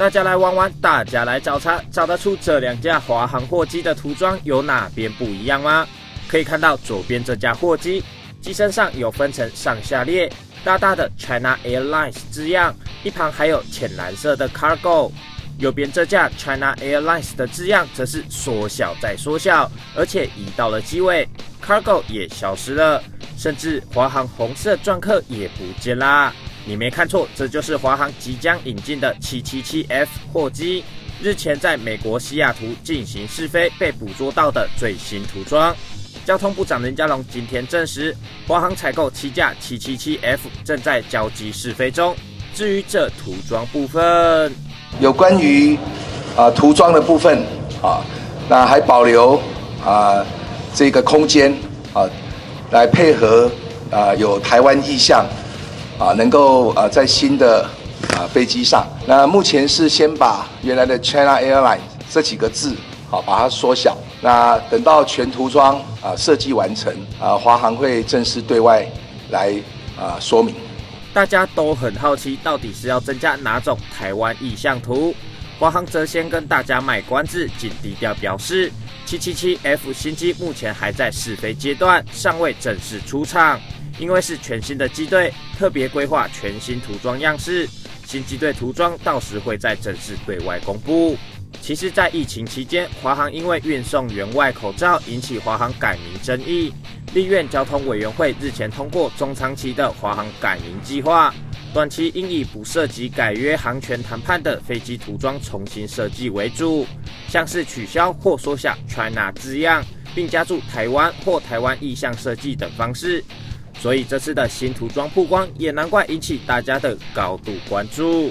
大家来玩玩，大家来找茬，找得出这两架华航货机的涂装有哪边不一样吗？可以看到左边这架货机，机身上有分成上下列，大大的 China Airlines 字样，一旁还有浅蓝色的 Cargo。 右边这架 China Airlines 的字样则是缩小再缩小，而且移到了机尾 ，Cargo 也消失了，甚至华航红色篆刻也不见啦。你没看错，这就是华航即将引进的 777F 货机，日前在美国西雅图进行试飞被捕捉到的最新涂装。交通部长林佳龙今天证实，华航采购7架 777F 正在交机试飞中。至于这涂装部分， 有关于涂装的部分啊，那还保留这个空间啊，来配合有台湾意向啊，能够在新的飞机上。那目前是先把原来的 China Airlines 这几个字啊，把它缩小。那等到全涂装设计完成华航会正式对外来说明。 大家都很好奇，到底是要增加哪种台湾意向图？华航则先跟大家卖关子，仅低调表示 ，777F 新机目前还在试飞阶段，尚未正式出厂。因为是全新的机队，特别规划全新涂装样式，新机队涂装到时会在正式对外公布。其实，在疫情期间，华航因为运送员外口罩，引起华航改名争议。 立院交通委员会日前通过中长期的华航改名计划，短期应以不涉及改约航权谈判的飞机涂装重新设计为主，像是取消或缩小 China 字样，并加注台湾或台湾意向设计等方式。所以这次的新涂装曝光，也难怪引起大家的高度关注。